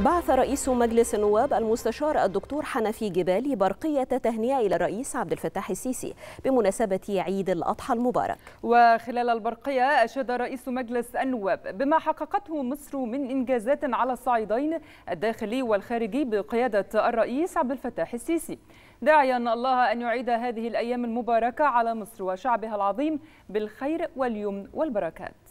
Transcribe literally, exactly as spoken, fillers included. بعث رئيس مجلس النواب المستشار الدكتور حنفي جبالي برقية تهنئة إلى الرئيس عبد الفتاح السيسي بمناسبة عيد الأضحى المبارك. وخلال البرقية أشاد رئيس مجلس النواب بما حققته مصر من إنجازات على الصعيدين الداخلي والخارجي بقيادة الرئيس عبد الفتاح السيسي، داعيا الله أن يعيد هذه الأيام المباركة على مصر وشعبها العظيم بالخير واليمن والبركات.